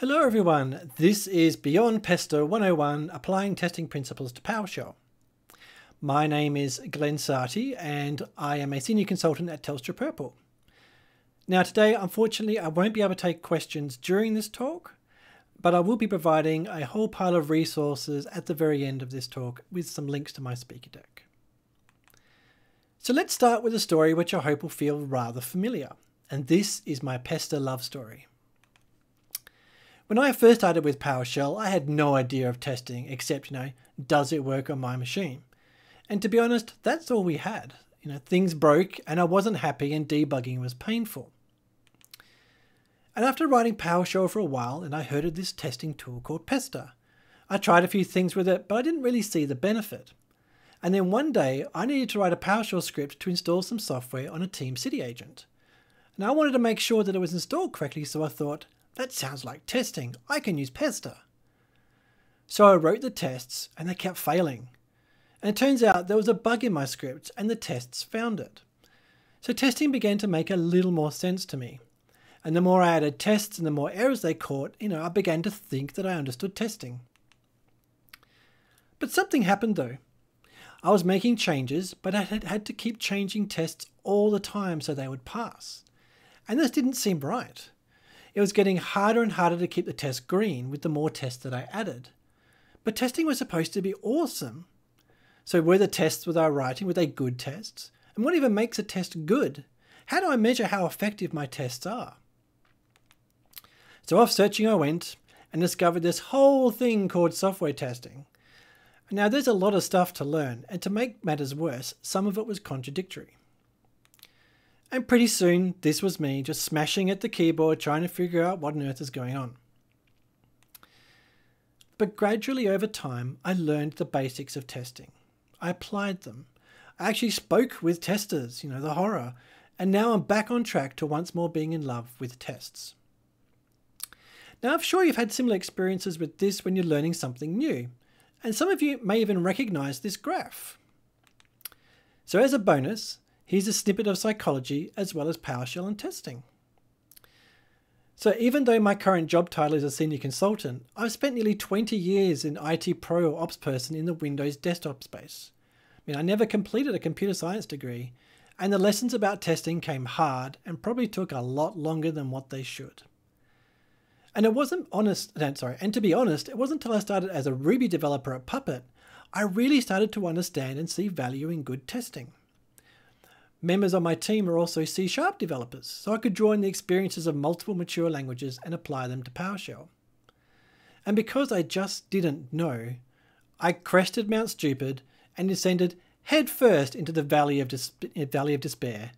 Hello everyone, this is Beyond Pester 101, Applying Testing Principles to PowerShell. My name is Glenn Sarti and I am a Senior Consultant at Telstra Purple. Now today, unfortunately, I won't be able to take questions during this talk, but I will be providing a whole pile of resources at the very end of this talk with some links to my speaker deck. So let's start with a story which I hope will feel rather familiar, and this is my Pester love story. When I first started with PowerShell, I had no idea of testing except, does it work on my machine? And to be honest, that's all we had. Things broke and I wasn't happy and debugging was painful. And after writing PowerShell for a while, and I heard of this testing tool called Pester. I tried a few things with it, but I didn't really see the benefit. And then one day I needed to write a PowerShell script to install some software on a Team City agent. And I wanted to make sure that it was installed correctly, so I thought, that sounds like testing, I can use Pester. So I wrote the tests and they kept failing. And it turns out there was a bug in my script and the tests found it. So testing began to make a little more sense to me. And the more I added tests and the more errors they caught, I began to think that I understood testing. But something happened though. I was making changes, but I had to keep changing tests all the time so they would pass. And this didn't seem right. It was getting harder and harder to keep the test green with the more tests that I added. But testing was supposed to be awesome. So were the tests that I was writing, were they good tests? And what even makes a test good? How do I measure how effective my tests are? So off searching I went and discovered this whole thing called software testing. Now there's a lot of stuff to learn, and to make matters worse, some of it was contradictory. And pretty soon, this was me just smashing at the keyboard trying to figure out what on earth is going on. But gradually over time, I learned the basics of testing. I applied them. I actually spoke with testers, the horror. And now I'm back on track to once more being in love with tests. Now I'm sure you've had similar experiences with this when you're learning something new. And some of you may even recognize this graph. So as a bonus, here's a snippet of psychology as well as PowerShell and testing. So even though my current job title is a senior consultant, I've spent nearly 20 years in IT pro or ops person in the Windows desktop space. I never completed a computer science degree, and the lessons about testing came hard and probably took a lot longer than what they should. And to be honest, it wasn't until I started as a Ruby developer at Puppet, I really started to understand and see value in good testing. Members on my team are also C# developers, so I could draw in the experiences of multiple mature languages and apply them to PowerShell. And because I just didn't know, I crested Mount Stupid and descended headfirst into the Valley of Despair.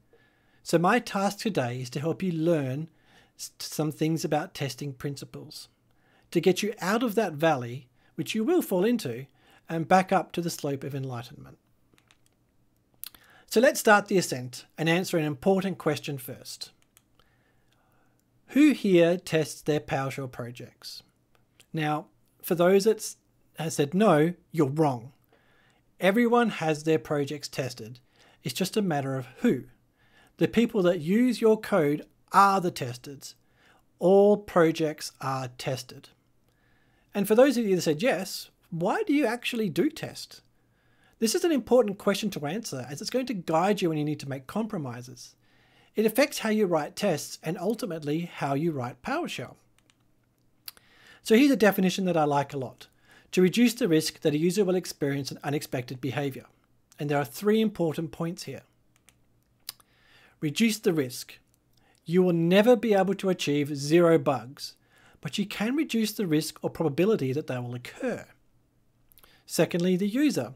So my task today is to help you learn some things about testing principles, to get you out of that valley, which you will fall into, and back up to the slope of enlightenment. So let's start the ascent and answer an important question first. Who here tests their PowerShell projects? Now, for those that have said no, you're wrong. Everyone has their projects tested. It's just a matter of who. The people that use your code are the testers. All projects are tested. And for those of you that said yes, why do you actually do test? This is an important question to answer, as it's going to guide you when you need to make compromises. It affects how you write tests and ultimately how you write PowerShell. So here's a definition that I like a lot: to reduce the risk that a user will experience an unexpected behavior. And there are three important points here. Reduce the risk. You will never be able to achieve zero bugs, but you can reduce the risk or probability that they will occur. Secondly, the user.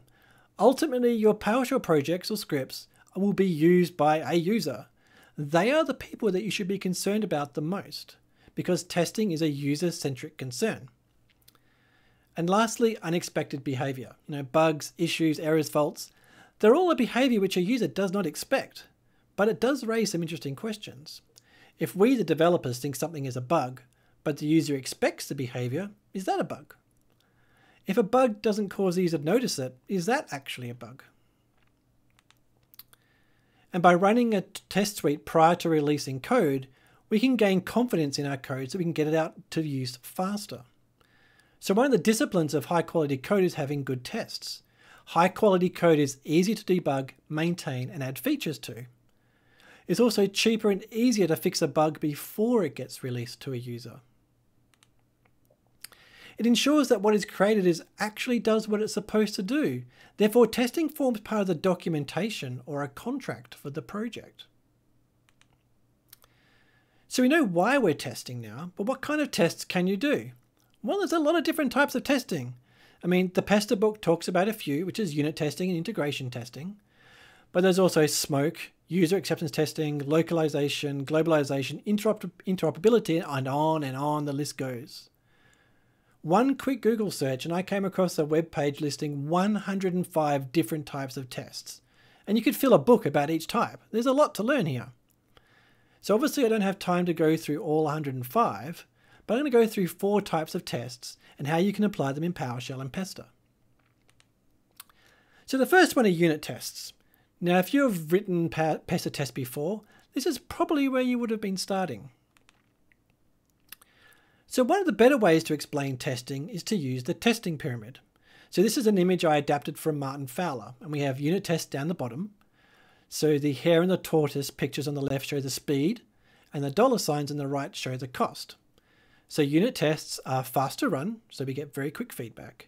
Ultimately, your PowerShell projects or scripts will be used by a user. They are the people that you should be concerned about the most, because testing is a user-centric concern. And lastly, unexpected behavior. Bugs, issues, errors, faults. They're all a behavior which a user does not expect, but it does raise some interesting questions. If we, the developers, think something is a bug, but the user expects the behavior, is that a bug? If a bug doesn't cause the user to notice it, is that actually a bug? And by running a test suite prior to releasing code, we can gain confidence in our code so we can get it out to use faster. So one of the disciplines of high quality code is having good tests. High quality code is easy to debug, maintain, and add features to. It's also cheaper and easier to fix a bug before it gets released to a user. It ensures that what is created is actually does what it's supposed to do. Therefore, testing forms part of the documentation or a contract for the project. So we know why we're testing now, but what kind of tests can you do? Well, there's a lot of different types of testing. I mean, the Pester book talks about a few, which is unit testing and integration testing. But there's also smoke, user acceptance testing, localization, globalization, interoperability, and on the list goes. One quick Google search and I came across a web page listing 105 different types of tests. And you could fill a book about each type. There's a lot to learn here. So obviously I don't have time to go through all 105, but I'm going to go through 4 types of tests and how you can apply them in PowerShell and Pester. So the first one are unit tests. Now if you have written Pester tests before, this is probably where you would have been starting. So one of the better ways to explain testing is to use the testing pyramid. So this is an image I adapted from Martin Fowler, and we have unit tests down the bottom. So the hare and the tortoise pictures on the left show the speed, and the dollar signs on the right show the cost. So unit tests are fast to run, so we get very quick feedback.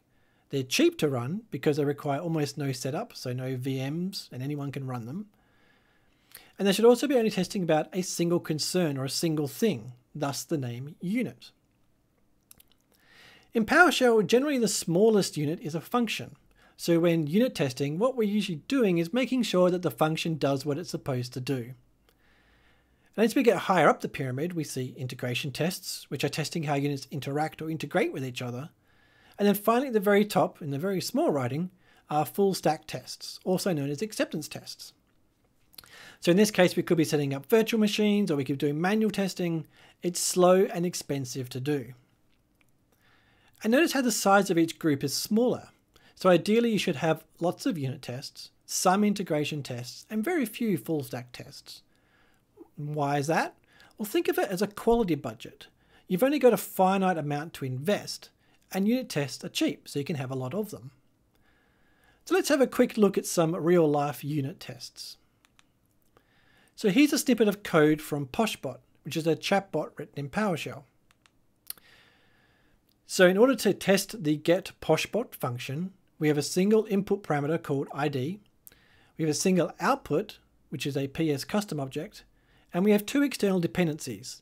They're cheap to run because they require almost no setup, so no VMs, and anyone can run them. And they should also be only testing about a single concern or a single thing, thus the name unit. In PowerShell, generally the smallest unit is a function. So when unit testing, what we're usually doing is making sure that the function does what it's supposed to do. And as we get higher up the pyramid, we see integration tests, which are testing how units interact or integrate with each other. And then finally at the very top, in the very small writing, are full stack tests, also known as acceptance tests. So in this case, we could be setting up virtual machines, or we could be doing manual testing. It's slow and expensive to do. And notice how the size of each group is smaller. So ideally you should have lots of unit tests, some integration tests, and very few full stack tests. Why is that? Well, think of it as a quality budget. You've only got a finite amount to invest, and unit tests are cheap, so you can have a lot of them. So let's have a quick look at some real life unit tests. So here's a snippet of code from PoshBot, which is a chatbot written in PowerShell. So in order to test the get PoshBot function, we have a single input parameter called ID. We have a single output, which is a PSCustomObject, and we have two external dependencies,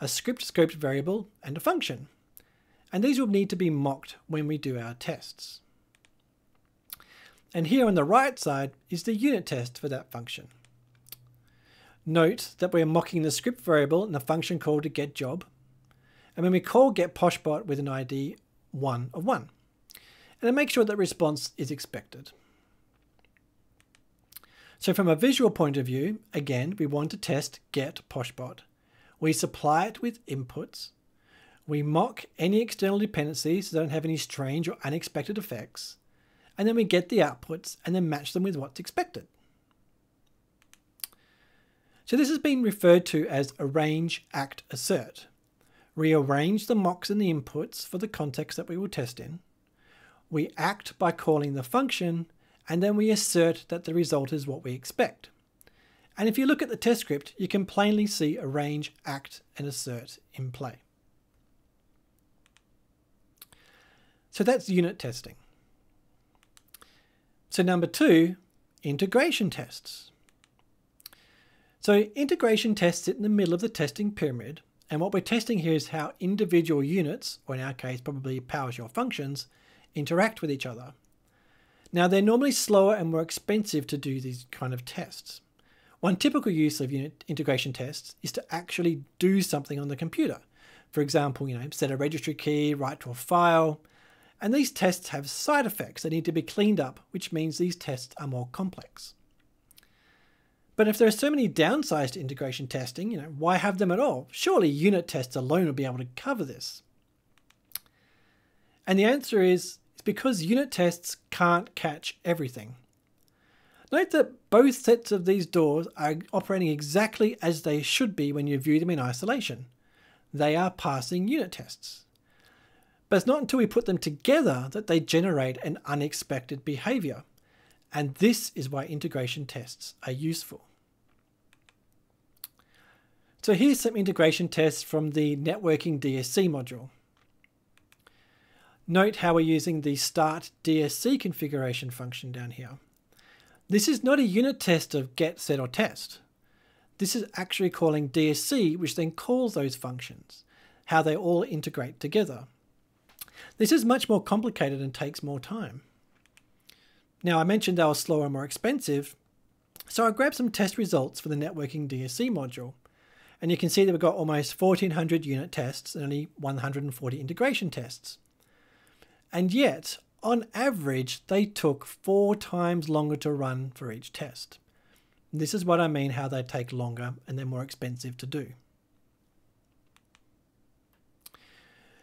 a script scoped variable and a function. And these will need to be mocked when we do our tests. And here on the right side is the unit test for that function. Note that we're mocking the script variable and the function called getJob. And when we call get PoshBot with an ID 1 of 1, and it makes sure that response is expected. So from a visual point of view, again, we want to test get PoshBot. We supply it with inputs. We mock any external dependencies so they don't have any strange or unexpected effects. And then we get the outputs and then match them with what's expected. So this has been referred to as arrange, act, assert. Rearrange the mocks and the inputs for the context that we will test in. We act by calling the function, and then we assert that the result is what we expect. And if you look at the test script, you can plainly see arrange, act, and assert in play. So that's unit testing. So number 2, integration tests. So integration tests sit in the middle of the testing pyramid. And what we're testing here is how individual units, or in our case probably PowerShell functions, interact with each other. Now they're normally slower and more expensive to do these kind of tests. One typical use of unit integration tests is to actually do something on the computer. For example, set a registry key, write to a file. And these tests have side effects that need to be cleaned up, which means these tests are more complex. But if there are so many downsides to integration testing, why have them at all? Surely unit tests alone will be able to cover this. And the answer is, it's because unit tests can't catch everything. Note that both sets of these doors are operating exactly as they should be when you view them in isolation. They are passing unit tests. But it's not until we put them together that they generate an unexpected behavior. And this is why integration tests are useful. So here's some integration tests from the networking DSC module. Note how we're using the start DSC configuration function down here. This is not a unit test of get, set, or test. This is actually calling DSC, which then calls those functions, how they all integrate together. This is much more complicated and takes more time. Now I mentioned they were slower and more expensive, so I grabbed some test results for the networking DSC module. And you can see that we've got almost 1,400 unit tests and only 140 integration tests. And yet, on average, they took 4 times longer to run for each test. This is what I mean, how they take longer and they're more expensive to do.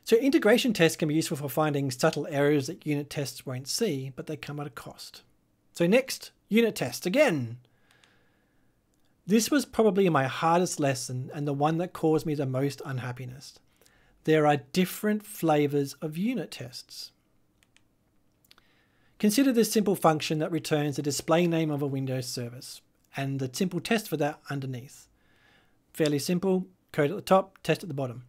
So integration tests can be useful for finding subtle errors that unit tests won't see, but they come at a cost. So next, unit tests again. This was probably my hardest lesson and the one that caused me the most unhappiness. There are different flavors of unit tests. Consider this simple function that returns the display name of a Windows service and the simple test for that underneath. Fairly simple, code at the top, test at the bottom.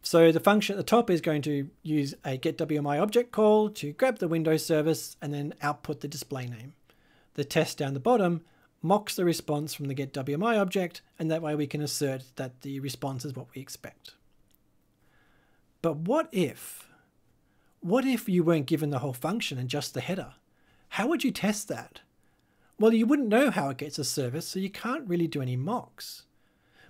So the function at the top is going to use a Get-WmiObject call to grab the Windows service and then output the display name. The test down the bottom mocks the response from the Get-WmiObject, and that way we can assert that the response is what we expect. But what if you weren't given the whole function and just the header? How would you test that? Well, you wouldn't know how it gets a service, so you can't really do any mocks.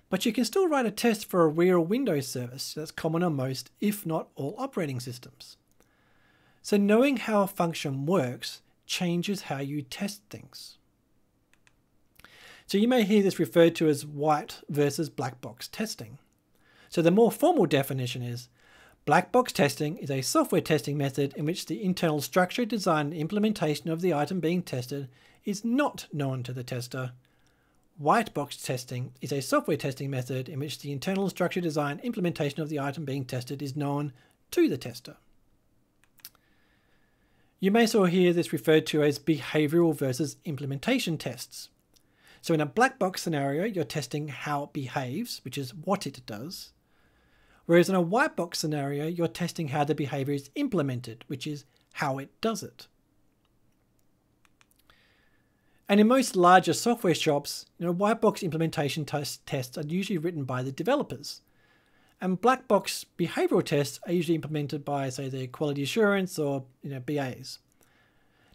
But you can still write a test for a real Windows service that's common on most, if not all, operating systems. So knowing how a function works changes how you test things. So you may hear this referred to as white versus black box testing. So the more formal definition is, black box testing is a software testing method in which the internal structure, design, and implementation of the item being tested is not known to the tester. White box testing is a software testing method in which the internal structure, design, implementation of the item being tested is known to the tester. You may also hear this referred to as behavioral versus implementation tests. So in a black box scenario, you're testing how it behaves, which is what it does. Whereas in a white box scenario, you're testing how the behavior is implemented, which is how it does it. And in most larger software shops, white box implementation tests are usually written by the developers. And black box behavioral tests are usually implemented by, say, the quality assurance or BAs.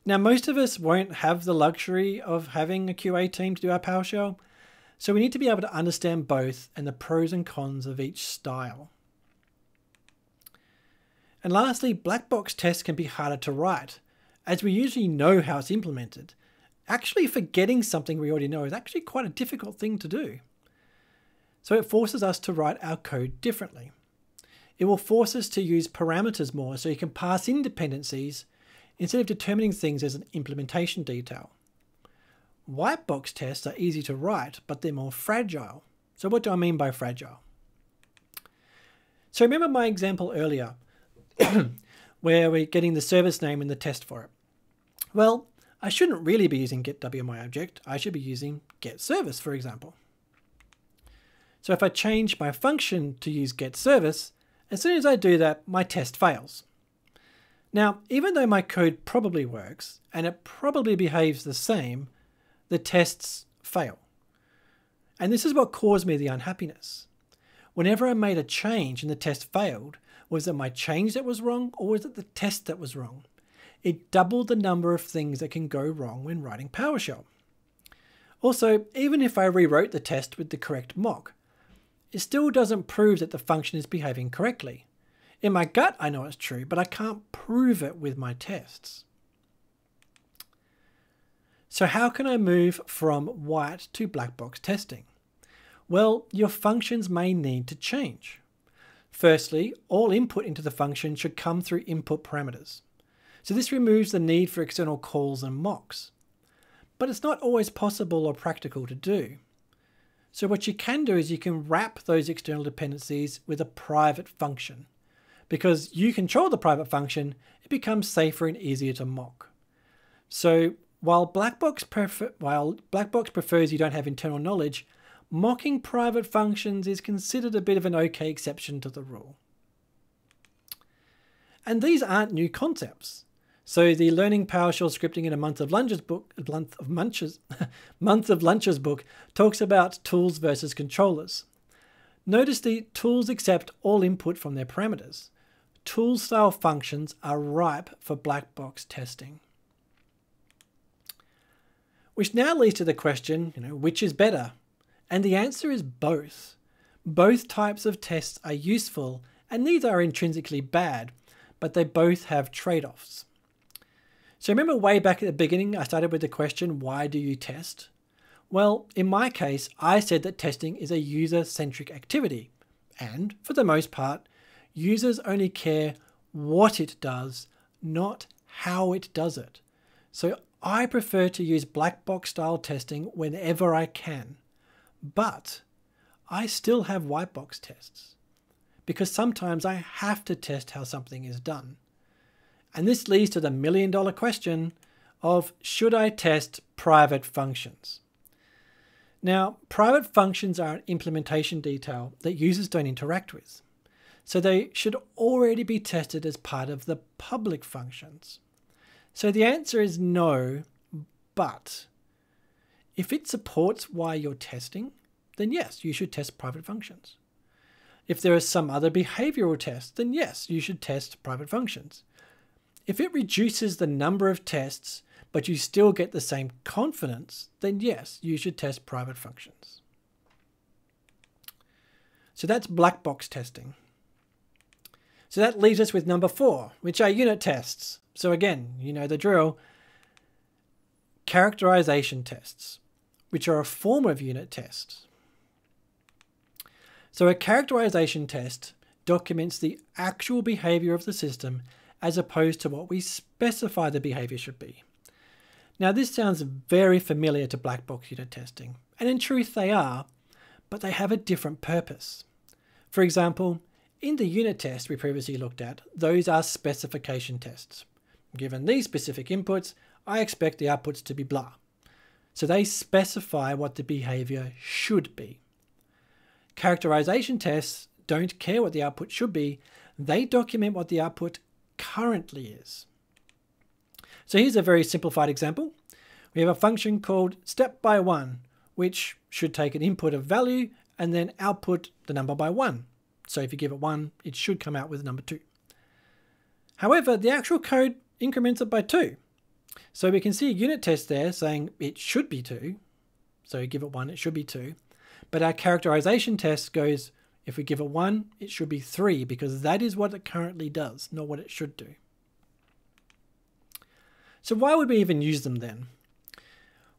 Now, most of us won't have the luxury of having a QA team to do our PowerShell, so we need to be able to understand both and the pros and cons of each style. And lastly, black box tests can be harder to write, as we usually know how it's implemented. Actually forgetting something we already know is actually quite a difficult thing to do. So it forces us to write our code differently. It will force us to use parameters more, so you can pass in dependencies instead of determining things as an implementation detail. White box tests are easy to write, but they're more fragile. So what do I mean by fragile? So remember my example earlier, where we're getting the service name and the test for it. Well, I shouldn't really be using Get-WmiObject. I should be using Get-Service, for example. So if I change my function to use Get-Service, as soon as I do that, my test fails. Now, even though my code probably works, and it probably behaves the same, the tests fail. And this is what caused me the unhappiness. Whenever I made a change and the test failed, was it my change that was wrong, or was it the test that was wrong? It doubled the number of things that can go wrong when writing PowerShell. Also, even if I rewrote the test with the correct mock, it still doesn't prove that the function is behaving correctly. In my gut, I know it's true, but I can't prove it with my tests. So how can I move from white to black box testing? Well, your functions may need to change. Firstly, all input into the function should come through input parameters. So this removes the need for external calls and mocks. but it's not always possible or practical to do. So what you can do is you can wrap those external dependencies with a private function. Because you control the private function, it becomes safer and easier to mock. So while Black Box prefers you don't have internal knowledge, mocking private functions is considered a bit of an okay exception to the rule. And these aren't new concepts. So the Learning PowerShell Scripting in a Month of Lunches book talks about tools versus controllers. Notice the tools accept all input from their parameters. Tool-style functions are ripe for black box testing. Which now leads to the question, which is better? And the answer is both. Both types of tests are useful, and neither are intrinsically bad, but they both have trade-offs. So remember way back at the beginning, I started with the question, why do you test? Well, in my case, I said that testing is a user-centric activity, and for the most part, users only care what it does, not how it does it. So I prefer to use black box style testing whenever I can, but I still have white box tests, because sometimes I have to test how something is done. And this leads to the million-dollar question of, should I test private functions? Now, private functions are an implementation detail that users don't interact with, so they should already be tested as part of the public functions. So the answer is no, but if it supports why you're testing, then yes, you should test private functions. If there is some other behavioral test, then yes, you should test private functions. If it reduces the number of tests but you still get the same confidence, then yes, you should test private functions. So that's black box testing. So that leaves us with number 4, which are unit tests. So again, you know the drill. Characterization tests, which are a form of unit tests. So a characterization test documents the actual behavior of the system as opposed to what we specify the behavior should be. Now this sounds very familiar to black box unit testing, and in truth they are, but they have a different purpose. For example, in the unit test we previously looked at, those are specification tests. Given these specific inputs, I expect the outputs to be blah. So they specify what the behavior should be. Characterization tests don't care what the output should be, they document what the output currently is. So here's a very simplified example. We have a function called step by 1, which should take an input of value and then output the number by 1. So if you give it 1, it should come out with number 2. However, the actual code increments it by 2. So we can see a unit test there saying it should be 2. So give it 1, it should be 2. But our characterization test goes, if we give it 1, it should be 3, because that is what it currently does, not what it should do. So why would we even use them then?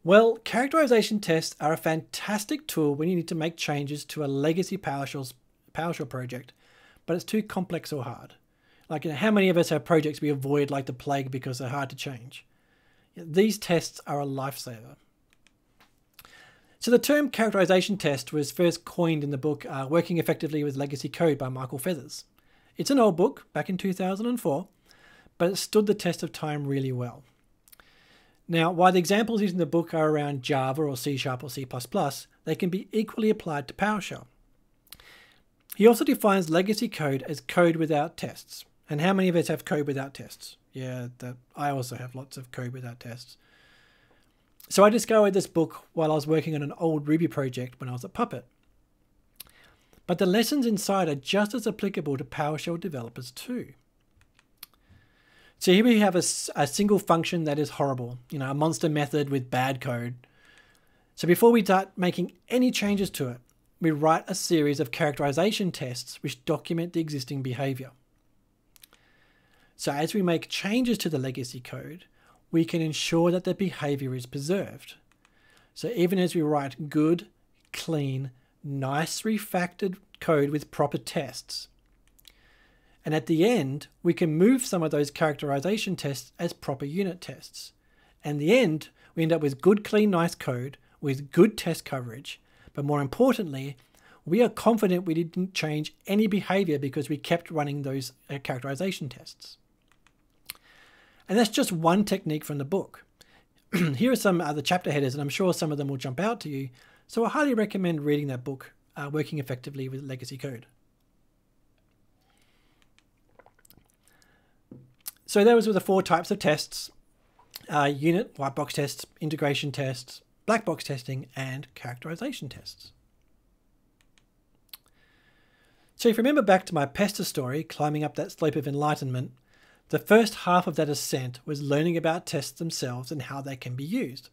Well, characterization tests are a fantastic tool when you need to make changes to a legacy PowerShell project, but it's too complex or hard. Like, how many of us have projects we avoid like the plague because they're hard to change? These tests are a lifesaver. So the term characterization test was first coined in the book Working Effectively with Legacy Code by Michael Feathers. It's an old book, back in 2004, but it stood the test of time really well. Now, while the examples used in the book are around Java or C# or C++, they can be equally applied to PowerShell. He also defines legacy code as code without tests. And how many of us have code without tests? Yeah, I also have lots of code without tests. So I discovered this book while I was working on an old Ruby project when I was at Puppet. But the lessons inside are just as applicable to PowerShell developers too. So here we have a single function that is horrible, a monster method with bad code. So before we start making any changes to it, we write a series of characterization tests which document the existing behavior. So as we make changes to the legacy code, we can ensure that the behavior is preserved. So even as we write good, clean, nice refactored code with proper tests, and at the end, we can move some of those characterization tests as proper unit tests. And the end, we end up with good, clean, nice code with good test coverage. But more importantly, we are confident we didn't change any behavior because we kept running those characterization tests. And that's just one technique from the book. Here are some other chapter headers, and I'm sure some of them will jump out to you. So I highly recommend reading that book, Working Effectively with Legacy Code. So those were the four types of tests, unit, white box tests, integration tests, black box testing, and characterization tests. So if you remember back to my Pester story, climbing up that slope of enlightenment, the first half of that ascent was learning about tests themselves and how they can be used.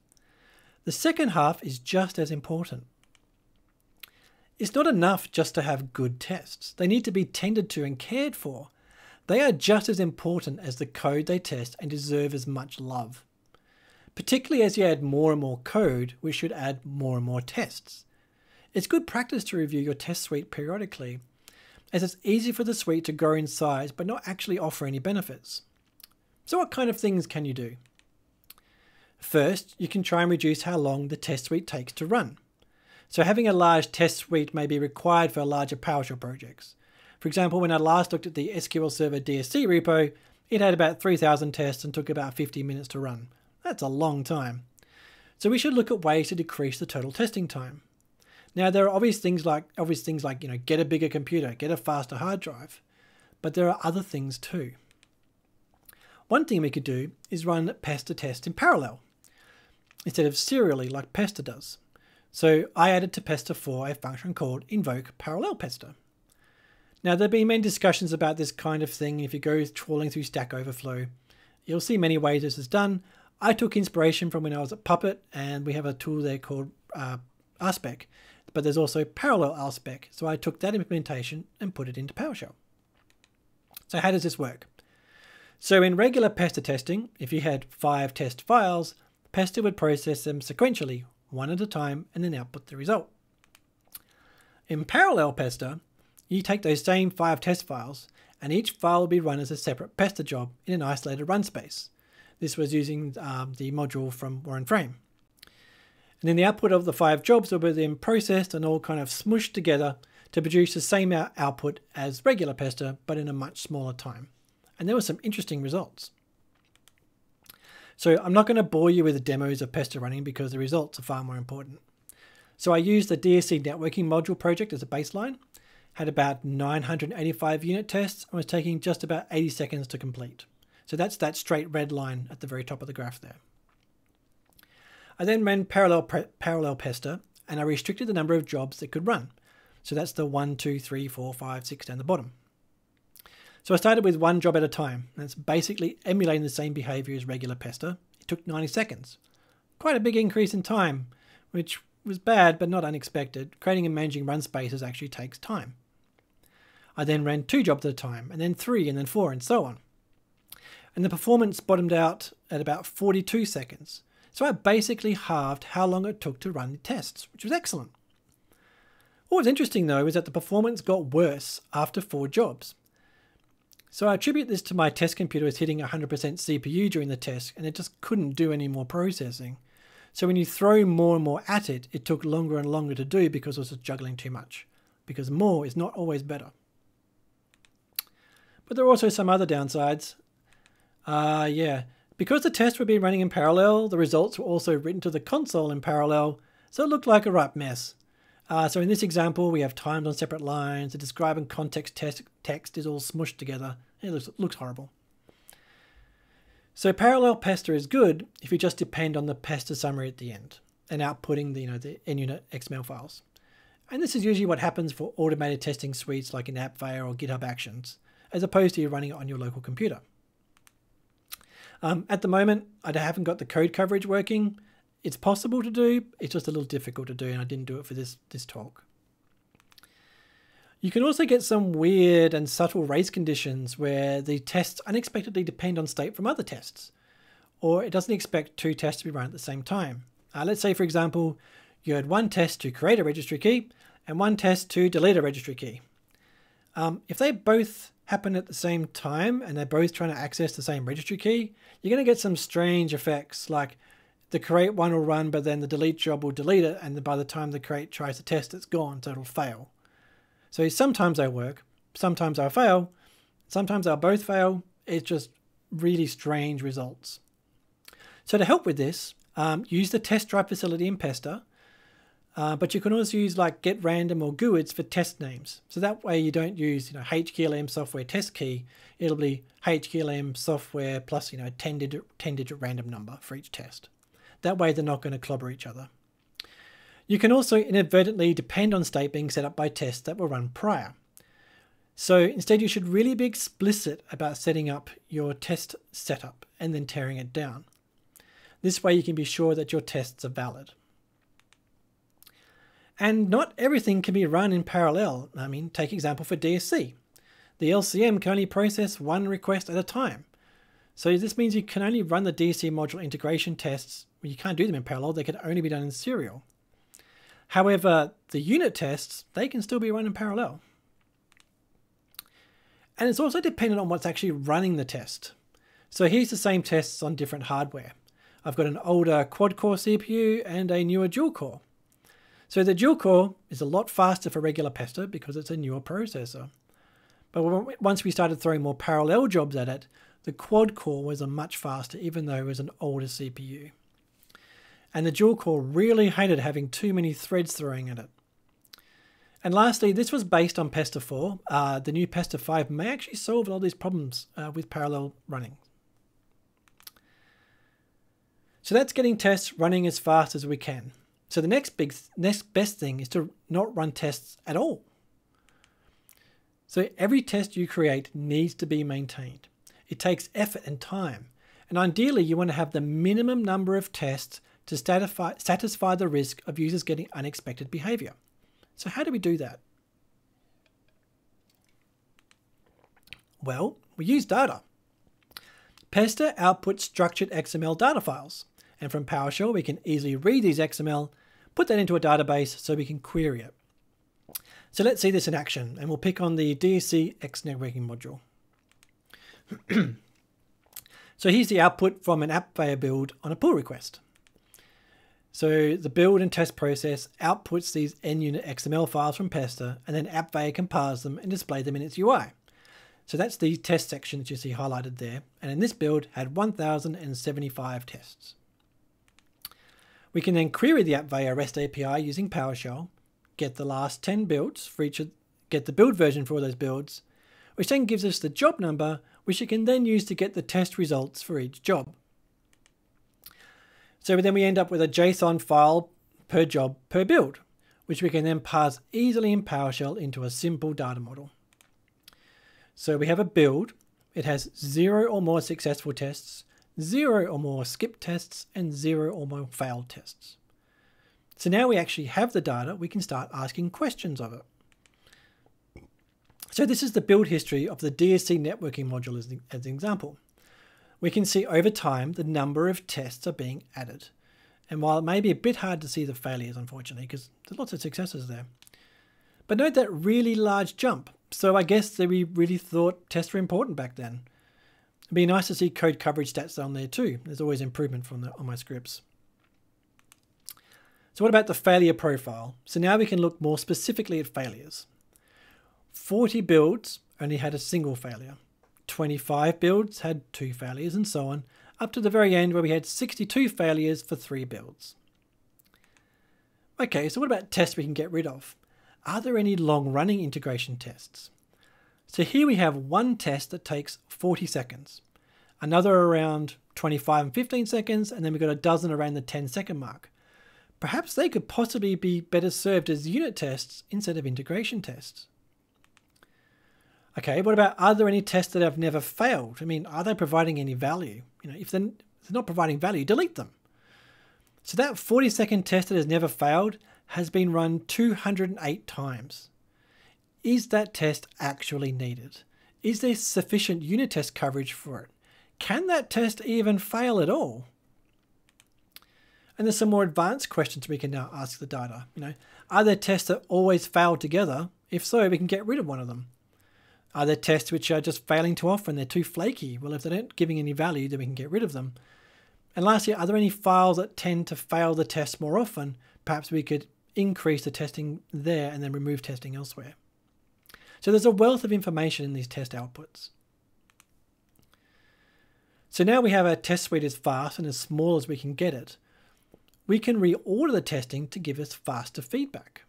The second half is just as important. It's not enough just to have good tests. They need to be tended to and cared for. They are just as important as the code they test and deserve as much love. Particularly as you add more and more code, we should add more and more tests. It's good practice to review your test suite periodically, as it's easy for the suite to grow in size but not actually offer any benefits. So what kind of things can you do? First, you can try and reduce how long the test suite takes to run. So having a large test suite may be required for larger PowerShell projects. For example, when I last looked at the SQL Server DSC repo, it had about 3,000 tests and took about 50 minutes to run. That's a long time. So we should look at ways to decrease the total testing time. Now, there are obvious things like get a bigger computer, get a faster hard drive, but there are other things too. One thing we could do is run Pester tests in parallel instead of serially like Pester does. So I added to Pester 4 a function called Invoke Parallel Pester. Now, there have been many discussions about this kind of thing. If you go trawling through Stack Overflow, you'll see many ways this is done. I took inspiration from when I was at Puppet, and we have a tool there called RSpec. But there's also parallel LSpec, so I took that implementation and put it into PowerShell. So how does this work? So in regular Pester testing, if you had 5 test files, Pester would process them sequentially, one at a time, and then output the result. In parallel Pester, you take those same 5 test files, and each file will be run as a separate Pester job in an isolated run space. This was using the module from Warren Frame. And then the output of the 5 jobs will be then processed and all kind of smooshed together to produce the same output as regular Pester, but in a much smaller time. And there were some interesting results. So I'm not going to bore you with the demos of Pester running because the results are far more important. So I used the DSC networking module project as a baseline, had about 985 unit tests, and was taking just about 80 seconds to complete. So that's that straight red line at the very top of the graph there. I then ran parallel Pester, and I restricted the number of jobs that could run. So that's the 1, 2, 3, 4, 5, 6 down the bottom. So I started with one job at a time. That's basically emulating the same behavior as regular Pester. It took 90 seconds. Quite a big increase in time, which was bad but not unexpected. Creating and managing run spaces actually takes time. I then ran 2 jobs at a time, and then 3, and then 4, and so on. And the performance bottomed out at about 42 seconds. So I basically halved how long it took to run the tests, which was excellent. What was interesting though is that the performance got worse after 4 jobs. So I attribute this to my test computer as hitting 100% CPU during the test, and it just couldn't do any more processing. So when you throw more and more at it, it took longer and longer to do because I was just juggling too much. Because more is not always better. But there are also some other downsides. Because the tests were being running in parallel, the results were also written to the console in parallel, so it looked like a right mess. So in this example, we have times on separate lines, the describe and context text is all smushed together. It looks horrible. So parallel Pester is good if you just depend on the Pester summary at the end and outputting the NUnit XML files. And this is usually what happens for automated testing suites like in AppVeyor or GitHub Actions, as opposed to you running it on your local computer. At the moment, I haven't got the code coverage working. It's possible to do, it's just a little difficult to do, and I didn't do it for this talk. You can also get some weird and subtle race conditions where the tests unexpectedly depend on state from other tests, or it doesn't expect 2 tests to be run at the same time. Let's say, for example, you had one test to create a registry key and one test to delete a registry key. If they both happen at the same time and they're both trying to access the same registry key, you're going to get some strange effects like the create one will run, but then the delete job will delete it, and by the time the create tries to test, it's gone, so it'll fail. So sometimes they work, sometimes they'll fail, sometimes they'll both fail. It's just really strange results. So to help with this, use the test drive facility in Pester, but you can also use like get random or GUIDs for test names. So that way you don't use HKLM software test key. It'll be HKLM software plus 10-digit random number for each test. That way they're not going to clobber each other. You can also inadvertently depend on state being set up by tests that were run prior. So instead you should really be explicit about setting up your test setup and then tearing it down. This way you can be sure that your tests are valid. And not everything can be run in parallel. I mean, take example for DSC. The LCM can only process one request at a time. So this means you can only run the DSC module integration tests. Well, you can't do them in parallel, they can only be done in serial. However, the unit tests, they can still be run in parallel. And it's also dependent on what's actually running the test. So here's the same tests on different hardware. I've got an older quad-core CPU and a newer dual-core. So the dual-core is a lot faster for regular Pester because it's a newer processor. But once we started throwing more parallel jobs at it, the quad-core was a much faster, even though it was an older CPU. And the dual-core really hated having too many threads throwing at it. And lastly, this was based on Pester 4. The new Pester 5 may actually solve a lot of these problems with parallel running. So that's getting tests running as fast as we can. So the next best thing is to not run tests at all. So every test you create needs to be maintained. It takes effort and time. And ideally, you want to have the minimum number of tests to satisfy the risk of users getting unexpected behavior. So how do we do that? Well, we use data. Pester outputs structured XML data files. And from PowerShell, we can easily read these XML, put that into a database so we can query it. So let's see this in action, and we'll pick on the DSC X networking module. So here's the output from an AppVeyor build on a pull request. So the build and test process outputs these NUnit XML files from Pester, and then AppVeyor can parse them and display them in its UI. So that's the test section that you see highlighted there, and in this build had 1,075 tests. We can then query the AppVeyor REST API using PowerShell, get the last 10 builds for each, get the build version for all those builds, which then gives us the job number, which you can then use to get the test results for each job. So then we end up with a JSON file per job per build, which we can then parse easily in PowerShell into a simple data model. So we have a build, it has 0 or more successful tests, 0 or more skip tests, and 0 or more failed tests. So now we actually have the data, we can start asking questions of it. So this is the build history of the DSC networking module as an example. We can see over time the number of tests are being added. And while it may be a bit hard to see the failures, unfortunately, because there's lots of successes there. But note that really large jump. So I guess that we really thought tests were important back then. It'd be nice to see code coverage stats on there too. There's always improvement on my scripts. So what about the failure profile? So now we can look more specifically at failures. 40 builds only had a single failure. 25 builds had 2 failures and so on, up to the very end where we had 62 failures for 3 builds. Okay, so what about tests we can get rid of? Are there any long-running integration tests? So here we have one test that takes 40 seconds, another around 25 and 15 seconds, and then we've got a dozen around the 10-second mark. Perhaps they could possibly be better served as unit tests instead of integration tests. Okay, what about, are there any tests that have never failed? I mean, are they providing any value? If they're not providing value, delete them. So that 40-second test that has never failed has been run 208 times. Is that test actually needed? Is there sufficient unit test coverage for it? Can that test even fail at all? And there's some more advanced questions we can now ask the data. Are there tests that always fail together? If so, we can get rid of one of them. Are there tests which are just failing too often? They're too flaky. Well, if they aren't giving any value, then we can get rid of them. And lastly, are there any files that tend to fail the test more often? Perhaps we could increase the testing there and then remove testing elsewhere. So there's a wealth of information in these test outputs. So now we have our test suite as fast and as small as we can get it. We can reorder the testing to give us faster feedback.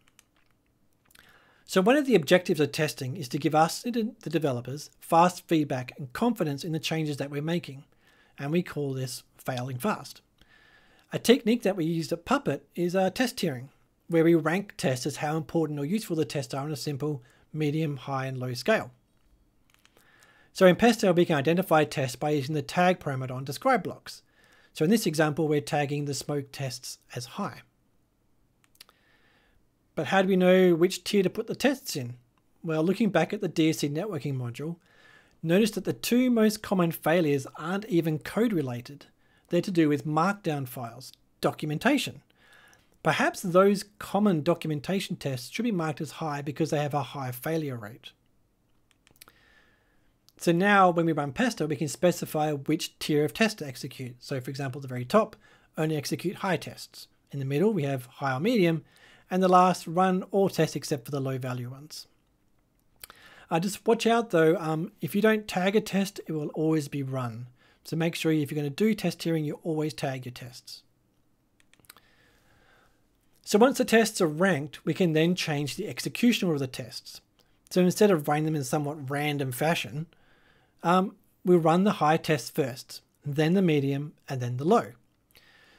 So one of the objectives of testing is to give us, the developers, fast feedback and confidence in the changes that we're making. And we call this failing fast. A technique that we used at Puppet is our test tiering, where we rank tests as how important or useful the tests are on a simple, medium, high, and low scale. So in Pester, we can identify tests by using the tag parameter on describe blocks. So in this example, we're tagging the smoke tests as high. But how do we know which tier to put the tests in? Well, looking back at the DSC networking module, notice that the two most common failures aren't even code related. They're to do with markdown files, documentation. Perhaps those common documentation tests should be marked as high because they have a high failure rate. So now when we run Pester, we can specify which tier of test to execute. So for example, at the very top, only execute high tests. In the middle, we have high or medium, and the last, run all tests except for the low value ones. Just watch out though, if you don't tag a test, it will always be run. So make sure if you're going to do test tiering, you always tag your tests. So once the tests are ranked, we can then change the execution order of the tests. So instead of running them in somewhat random fashion, we run the high tests first, then the medium, and then the low.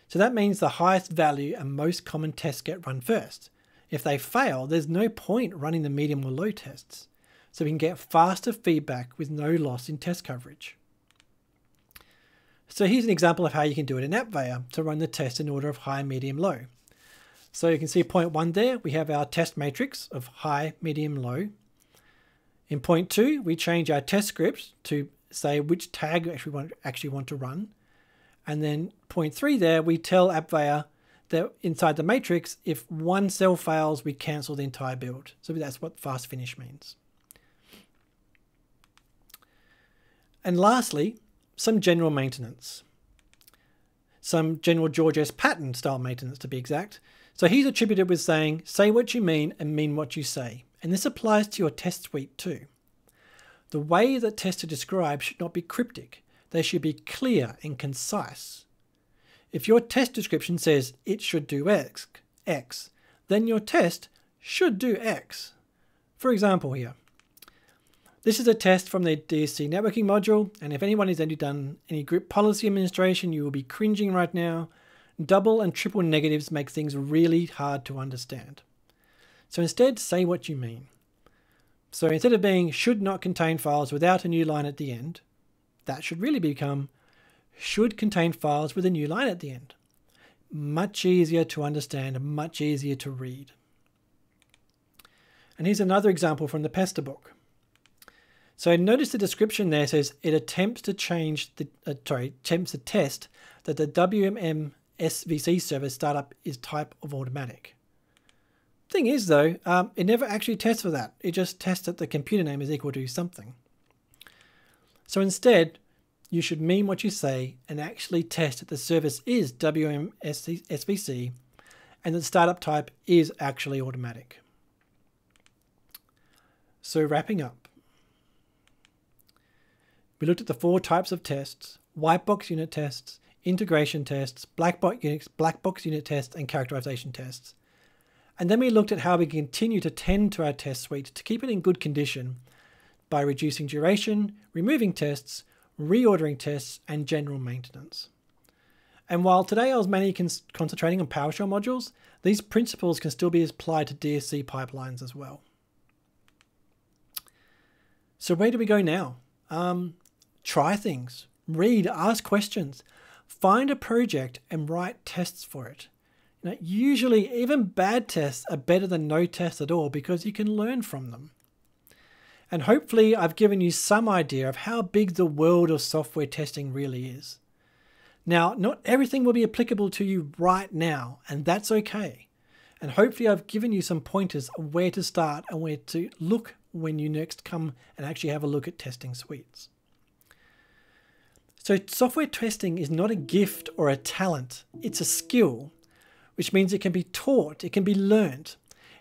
So that means the highest value and most common tests get run first. If they fail, there's no point running the medium or low tests. So we can get faster feedback with no loss in test coverage. So here's an example of how you can do it in AppVeyor to run the test in order of high, medium, low. So you can see point one there, we have our test matrix of high, medium, low. In point two, we change our test script to say which tag we actually want to run. And then point three there, we tell AppVeyor that inside the matrix, if one cell fails, we cancel the entire build. So that's what fast finish means. And lastly, some general maintenance. Some general George S. Patton style maintenance to be exact. So he's attributed with saying, say what you mean and mean what you say. And this applies to your test suite too. The way that tests are described should not be cryptic. They should be clear and concise. If your test description says it should do X, then your test should do X. For example here, this is a test from the DSC networking module, and if anyone has done any group policy administration, you will be cringing right now. Double and triple negatives make things really hard to understand. So instead, say what you mean. So instead of being should not contain files without a new line at the end, that should really become should contain files with a new line at the end. Much easier to understand, much easier to read. And here's another example from the Pester book. So notice the description there says it attempts to test that the WMSVC service startup is type of automatic. Thing is though, it never actually tests for that. It just tests that the computer name is equal to something. So instead, you should mean what you say and actually test that the service is WMSVC and that startup type is actually automatic. So wrapping up, we looked at the four types of tests: white box unit tests, integration tests, black box unit tests, and characterization tests. And then we looked at how we continue to tend to our test suite to keep it in good condition by reducing duration, removing tests, reordering tests, and general maintenance. And while today I was mainly concentrating on PowerShell modules, these principles can still be applied to DSC pipelines as well. So where do we go now? Try things, read, ask questions, find a project and write tests for it. Now, usually even bad tests are better than no tests at all because you can learn from them. And hopefully I've given you some idea of how big the world of software testing really is. Now, not everything will be applicable to you right now, and that's okay. And hopefully I've given you some pointers of where to start and where to look when you next come and actually have a look at testing suites. So software testing is not a gift or a talent, it's a skill, which means it can be taught, it can be learned.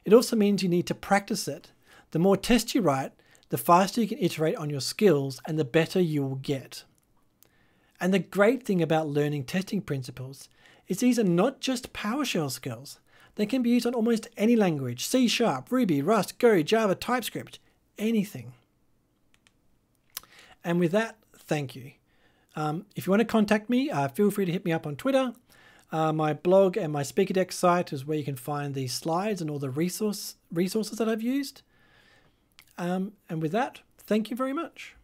It also means you need to practice it. The more tests you write, the faster you can iterate on your skills and the better you will get. And the great thing about learning testing principles is these are not just PowerShell skills. They can be used on almost any language, C#, Ruby, Rust, Go, Java, TypeScript, anything. And with that, thank you. If you want to contact me, feel free to hit me up on Twitter. My blog and my speaker deck site is where you can find the slides and all the resources that I've used. And with that, thank you very much.